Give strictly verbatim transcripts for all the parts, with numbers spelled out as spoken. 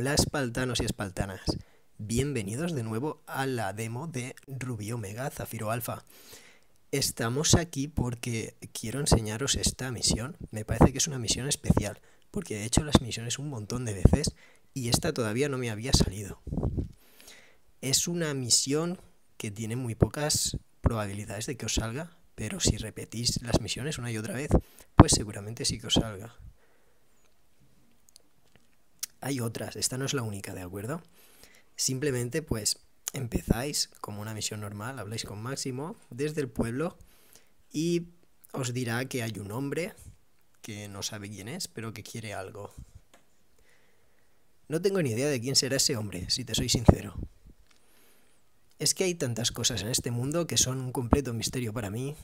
Hola espaltanos y espaltanas, bienvenidos de nuevo a la demo de Rubí Omega Zafiro Alfa. Estamos aquí porque quiero enseñaros esta misión, me parece que es una misión especial, porque he hecho las misiones un montón de veces y esta todavía no me había salido. Es una misión que tiene muy pocas probabilidades de que os salga, pero si repetís las misiones una y otra vez, pues seguramente sí que os salga. Hay otras, esta no es la única, ¿de acuerdo? Simplemente, pues, empezáis como una misión normal, habláis con Máximo desde el pueblo y os dirá que hay un hombre que no sabe quién es, pero que quiere algo. No tengo ni idea de quién será ese hombre, si te soy sincero. Es que hay tantas cosas en este mundo que son un completo misterio para mí.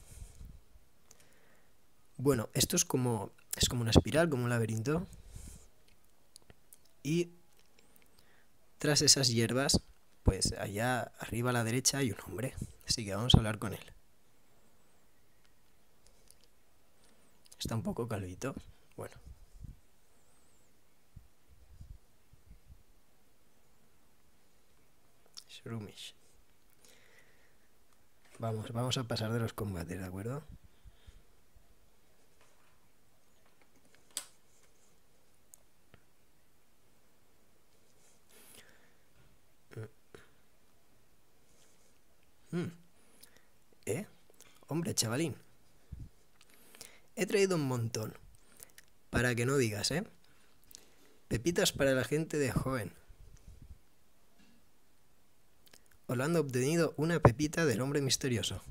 Bueno, esto es como, es como una espiral, como un laberinto. Y tras esas hierbas, pues allá arriba a la derecha hay un hombre. Así que vamos a hablar con él. Está un poco calvito. Bueno. Shroomish. Vamos, vamos a pasar de los combates, ¿de acuerdo? ¿Eh? Hombre, chavalín. He traído un montón. Para que no digas, ¿eh? Pepitas para la gente de Joven. Orlando ha obtenido una pepita del hombre misterioso.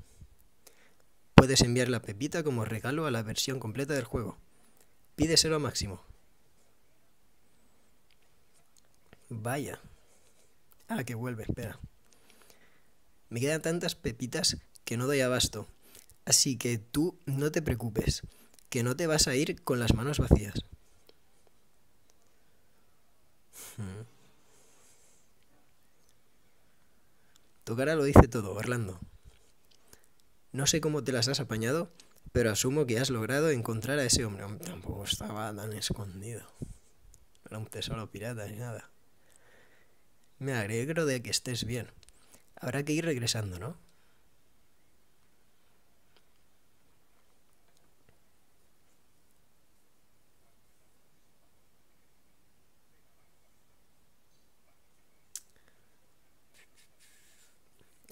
Puedes enviar la pepita como regalo a la versión completa del juego. Pídeselo a Máximo. Vaya. Ah, que vuelve, espera. Me quedan tantas pepitas que no doy abasto, así que tú no te preocupes, que no te vas a ir con las manos vacías. Hmm. Tu cara lo dice todo, Orlando. No sé cómo te las has apañado, pero asumo que has logrado encontrar a ese hombre. Tampoco estaba tan escondido. No era un tesoro pirata ni nada. Me alegro de que estés bien. Habrá que ir regresando, ¿no?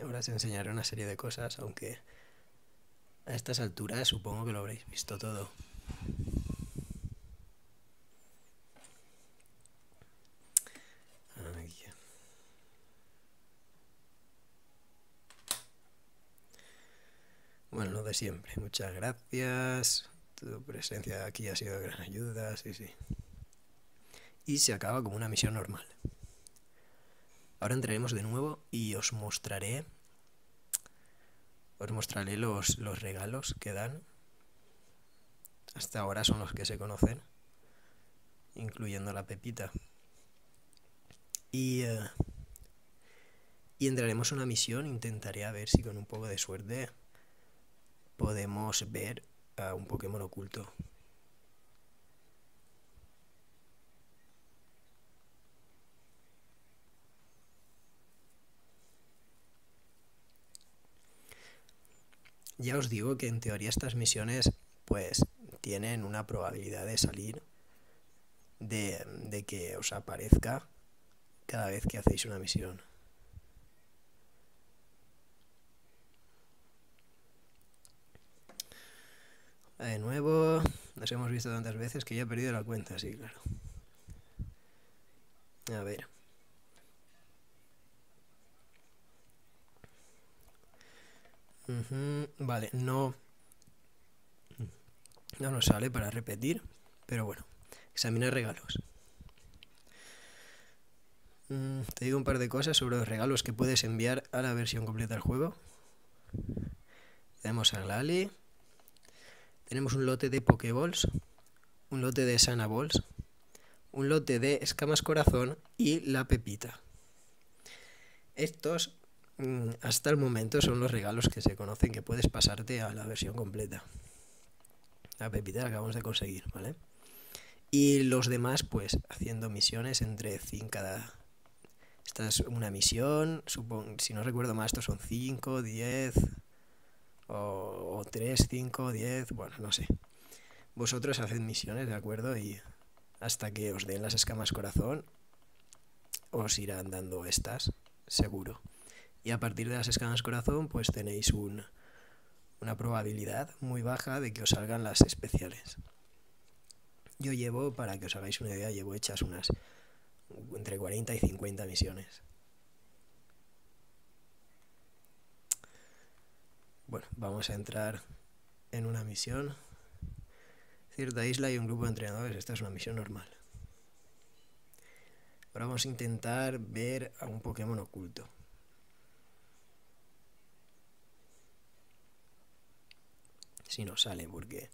Ahora os enseñaré una serie de cosas, aunque a estas alturas supongo que lo habréis visto todo. Bueno, lo de siempre. Muchas gracias. Tu presencia aquí ha sido de gran ayuda, sí, sí. Y se acaba como una misión normal. Ahora entraremos de nuevo y os mostraré... Os mostraré los, los regalos que dan. Hasta ahora son los que se conocen. Incluyendo la pepita. Y... Uh, y entraremos a una misión. Intentaré a ver si con un poco de suerte... podemos ver a un Pokémon oculto. Ya os digo que en teoría estas misiones pues tienen una probabilidad de salir, de, de que os aparezca cada vez que hacéis una misión. De nuevo, nos hemos visto tantas veces que ya he perdido la cuenta, sí, claro. A ver. Uh-huh. Vale, no... No nos sale para repetir, pero bueno. Examinar regalos. Mm, te digo un par de cosas sobre los regalos que puedes enviar a la versión completa del juego. Tenemos a Glali. Tenemos un lote de Pokéballs, un lote de Sanaballs, un lote de Escamas Corazón y la Pepita. Estos, hasta el momento, son los regalos que se conocen que puedes pasarte a la versión completa. La Pepita la acabamos de conseguir, ¿vale? y los demás pues haciendo misiones entre cinco cada... Esta es una misión, supongo, si no recuerdo mal, estos son cinco, diez o, o tres, cinco, diez, bueno, no sé. Vosotros haced misiones, ¿de acuerdo? Y hasta que os den las escamas corazón, os irán dando estas, seguro. Y a partir de las escamas corazón, pues tenéis un, una probabilidad muy baja de que os salgan las especiales. Yo llevo, para que os hagáis una idea, llevo hechas unas... entre cuarenta y cincuenta misiones. Bueno, vamos a entrar en una misión. Cierta isla y un grupo de entrenadores. Esta es una misión normal. Ahora vamos a intentar ver a un Pokémon oculto. Si no sale, porque,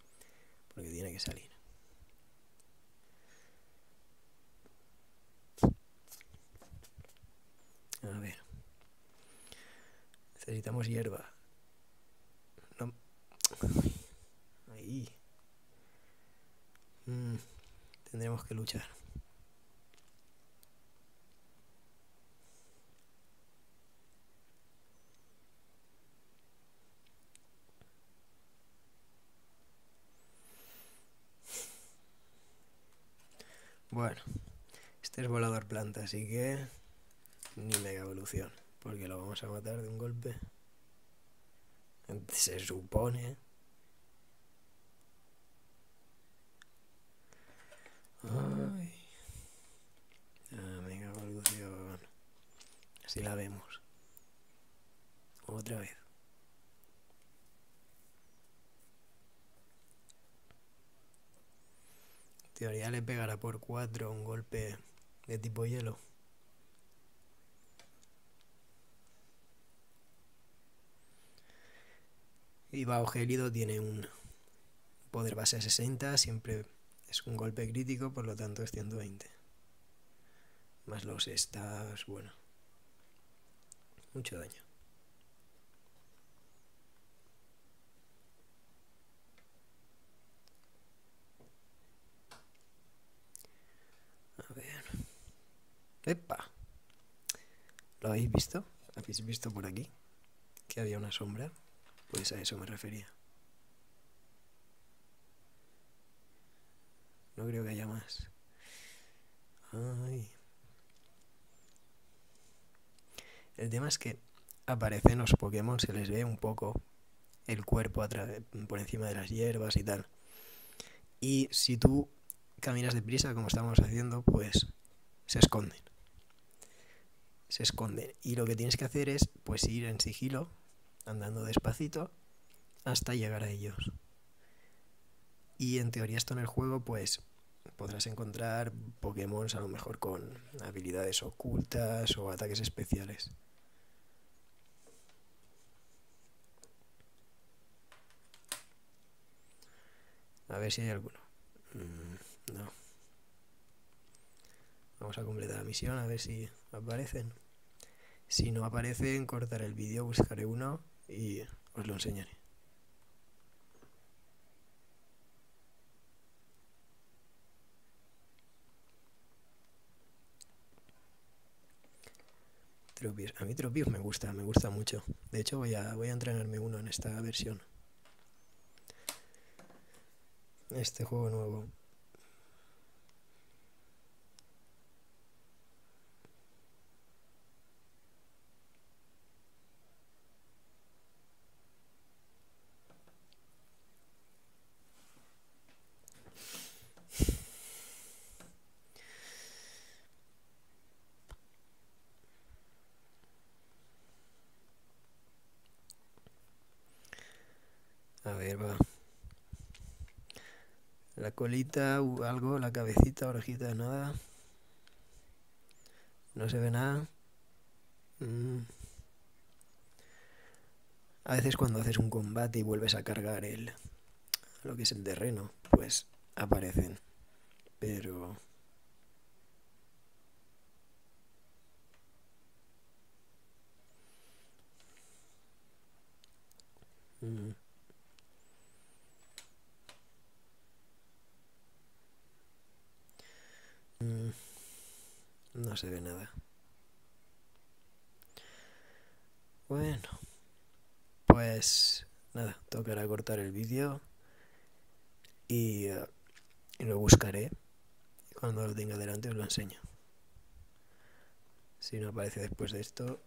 porque tiene que salir. A ver. Necesitamos hierba. No. Ahí. Mm. Tendremos que luchar. Bueno. Este es volador planta, así que... ni mega evolución, porque lo vamos a matar de un golpe. Se supone. Ay. La mega evolución. Así la vemos. Otra vez. En teoría le pegará por cuatro un golpe de tipo hielo. Y bajo gélido tiene un poder base a sesenta, siempre es un golpe crítico, por lo tanto es ciento veinte. Más los stats, bueno. Mucho daño. A ver. ¡Epa! ¿Lo habéis visto? ¿Habéis visto por aquí? Que había una sombra. Pues a eso me refería. No creo que haya más. Ay. El tema es que aparecen los Pokémon, se les ve un poco el cuerpo por encima de las hierbas y tal. Y si tú caminas deprisa, como estamos haciendo, pues se esconden. Se esconden. Y lo que tienes que hacer es pues ir en sigilo, andando despacito hasta llegar a ellos. Y en teoría esto en el juego pues podrás encontrar Pokémon a lo mejor con habilidades ocultas o ataques especiales. A ver si hay alguno. Mm, no. Vamos a completar la misión a ver si aparecen. Si no aparecen, cortaré el vídeo, buscaré uno y os lo enseñaré. Tropius. A mí Tropius me gusta, me gusta mucho. De hecho voy a, voy a entrenarme uno en esta versión. Este juego nuevo. A ver, va. La colita, algo, la cabecita, orejita, nada. No se ve nada. Mm. A veces cuando haces un combate y vuelves a cargar el lo que es el terreno, pues aparecen. Pero... Mm. No se ve nada. Bueno, pues nada, tocará cortar el vídeo y, uh, y lo buscaré. Cuando lo tenga delante os lo enseño. Si no aparece después de esto,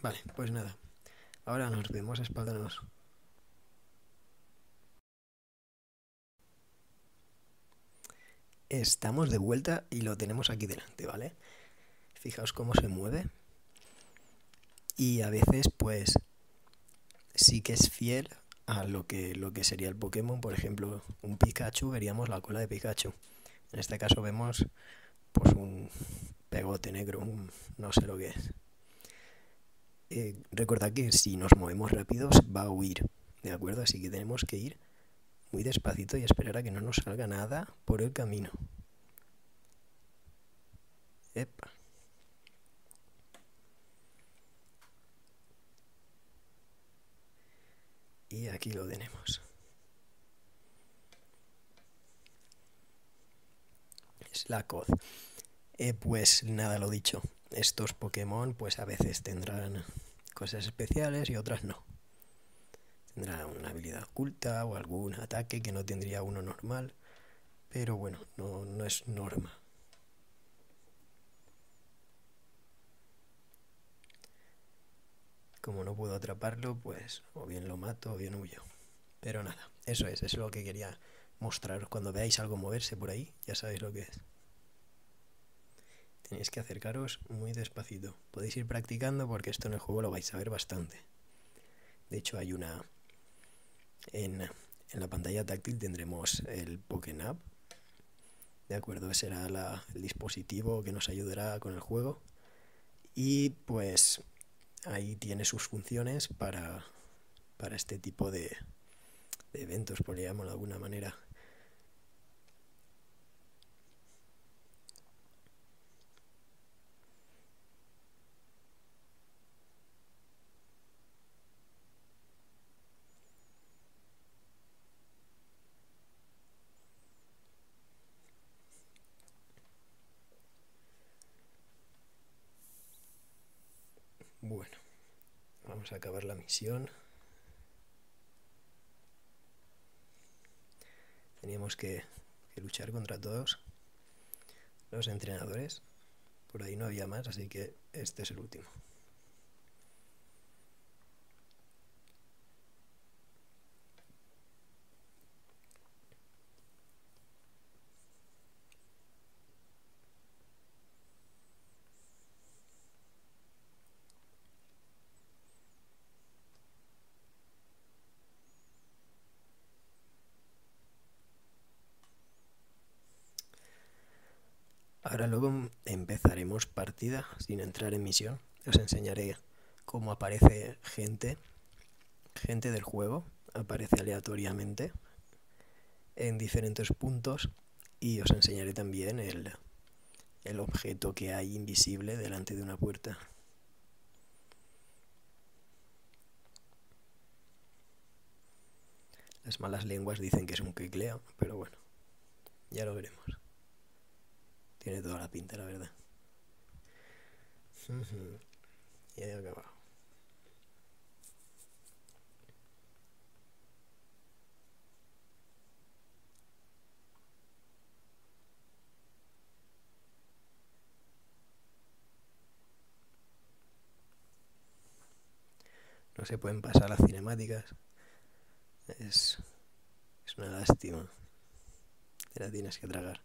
vale, pues nada, ahora nos vemos, espaldanos. Estamos de vuelta y lo tenemos aquí delante, ¿vale? Fijaos cómo se mueve. Y a veces, pues, sí que es fiel a lo que, lo que sería el Pokémon. Por ejemplo, un Pikachu, veríamos la cola de Pikachu. En este caso vemos, pues, un pegote negro, un, no sé lo que es. Eh, recordad que si nos movemos rápido va a huir, ¿de acuerdo? Así que tenemos que ir muy despacito y esperar a que no nos salga nada por el camino. Epa. Y aquí lo tenemos. Es la coz. Eh, pues nada, lo dicho. Estos Pokémon pues a veces tendrán cosas especiales y otras no. Tendrá una habilidad oculta o algún ataque que no tendría uno normal, pero bueno, no, no es norma. Como no puedo atraparlo, pues o bien lo mato o bien huyo. Pero nada, eso es, eso es lo que quería mostraros. Cuando veáis algo moverse por ahí, ya sabéis lo que es. Tenéis que acercaros muy despacito. Podéis ir practicando porque esto en el juego lo vais a ver bastante. De hecho hay una... En, en la pantalla táctil tendremos el PokéNab. De acuerdo, será la, el dispositivo que nos ayudará con el juego. Y pues ahí tiene sus funciones para, para este tipo de, de eventos, por llamarlo de alguna manera. Bueno, vamos a acabar la misión. Teníamos que, que luchar contra todos los entrenadores. Por ahí no había más, así que este es el último. Ahora luego empezaremos partida sin entrar en misión. Os enseñaré cómo aparece gente, gente del juego, aparece aleatoriamente en diferentes puntos y os enseñaré también el, el objeto que hay invisible delante de una puerta. Las malas lenguas dicen que es un quecleo, pero bueno, ya lo veremos. Tiene toda la pinta, la verdad. Y ahí acabado. No se pueden pasar las cinemáticas. Es, es una lástima. Te la tienes que tragar.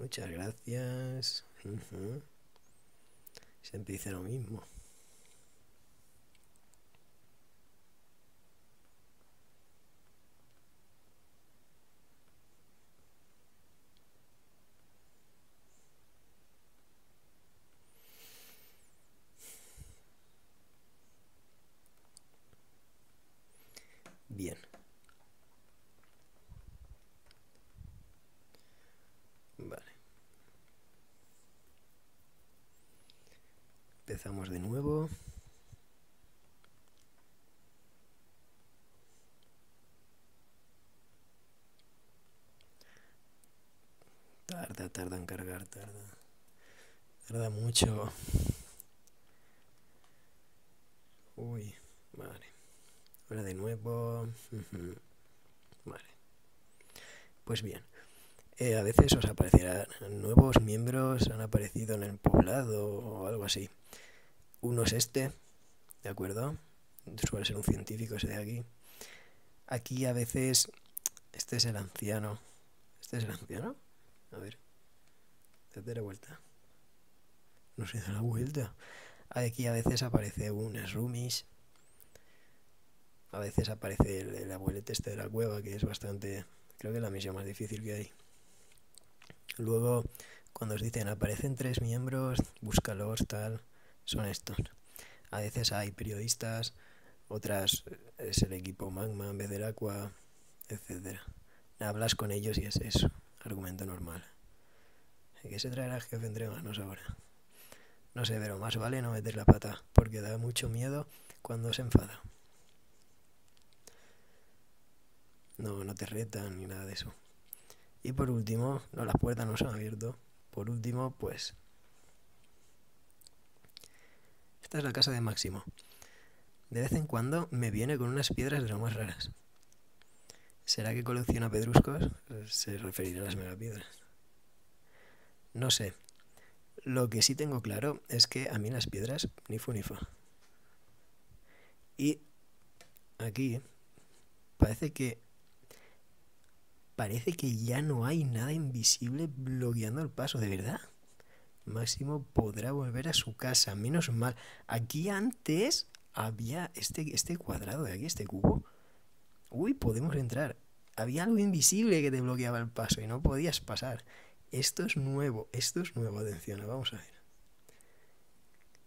Muchas gracias. Uh-huh. Siempre dice lo mismo. bien. Vale. Empezamos de nuevo. Tarda, tarda en cargar, tarda. Tarda mucho. Uy, vale. Ahora de nuevo. Vale. Pues bien. Eh, a veces os aparecerán nuevos miembros, han aparecido en el poblado o algo así. Uno es este, ¿de acuerdo? Suele ser un científico ese de aquí. Aquí a veces... Este es el anciano. ¿Este es el anciano? A ver. Date la vuelta. No se da la vuelta. Aquí a veces aparece un Shroomish. A veces aparece el, el abuelete este de la cueva, que es bastante... Creo que es la misión más difícil que hay. Luego, cuando os dicen aparecen tres miembros, búscalos, tal, son estos. A veces hay periodistas, otras es el equipo Magma en vez del Aqua, etcétera. Hablas con ellos y es eso, argumento normal. ¿Qué se traerá el jefe entre manos ahora? No sé, pero más vale no meter la pata, porque da mucho miedo cuando se enfada. No, no te retan ni nada de eso. Y por último, no, las puertas no se han abierto. Por último, pues... Esta es la casa de Máximo. De vez en cuando me viene con unas piedras de lo más raras. ¿Será que colecciona pedruscos? Se referirá a las megapiedras. No sé. Lo que sí tengo claro es que a mí las piedras ni fu ni fa. Y aquí parece que... Parece que ya no hay nada invisible bloqueando el paso, ¿de verdad? Máximo podrá volver a su casa, menos mal. Aquí antes había este, este cuadrado de aquí, este cubo. Uy, podemos entrar. Había algo invisible que te bloqueaba el paso y no podías pasar. Esto es nuevo, esto es nuevo, atención, vamos a ver.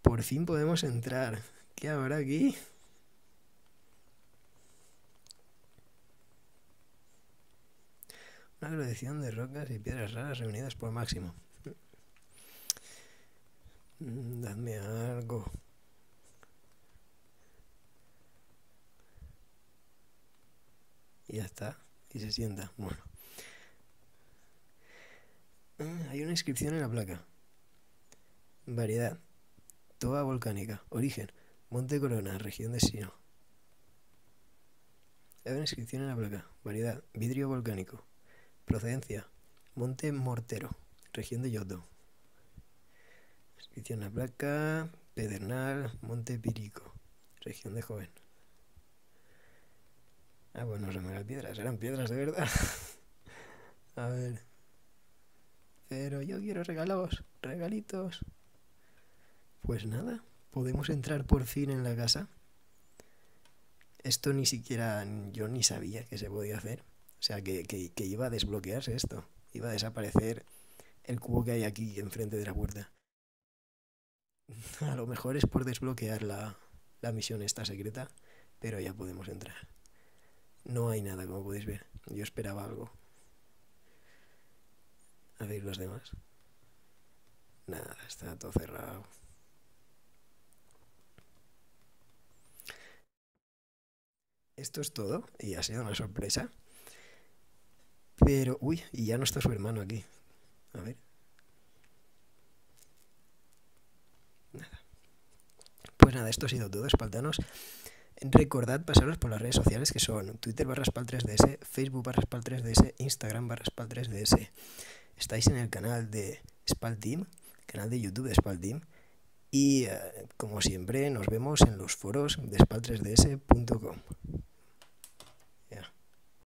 Por fin podemos entrar. ¿Qué habrá aquí? Una colección de rocas y piedras raras reunidas por Máximo. Dadme algo. Y ya está. Y se sienta. Bueno. Hay una inscripción en la placa. Variedad. Toba volcánica. Origen. Monte Corona. Región de Sino. Hay una inscripción en la placa. Variedad. Vidrio volcánico. Procedencia, Monte Mortero, región de Yoto. Inscripción a placa, Pedernal, Monte Pírico, región de Joven. Ah, bueno, no eran piedras, eran piedras de verdad. A ver. Pero yo quiero regalos, regalitos. Pues nada, podemos entrar por fin en la casa. Esto ni siquiera yo ni sabía que se podía hacer. O sea, que, que, que iba a desbloquearse esto. Iba a desaparecer el cubo que hay aquí enfrente de la puerta. A lo mejor es por desbloquear la, la misión esta secreta, pero ya podemos entrar. No hay nada, como podéis ver. Yo esperaba algo. A ver los demás. Nada, está todo cerrado. Esto es todo y ha sido una sorpresa. Pero, uy, y ya no está su hermano aquí. A ver. Nada. Pues nada, esto ha sido todo, espaltanos. Recordad pasaros por las redes sociales que son Twitter barra spal tres d s, Facebook barra spal tres d s, Instagram barra spal tres d s. Estáis en el canal de Spalteam, canal de YouTube de Spalteam. Y, uh, como siempre, nos vemos en los foros de spal tres d s punto com.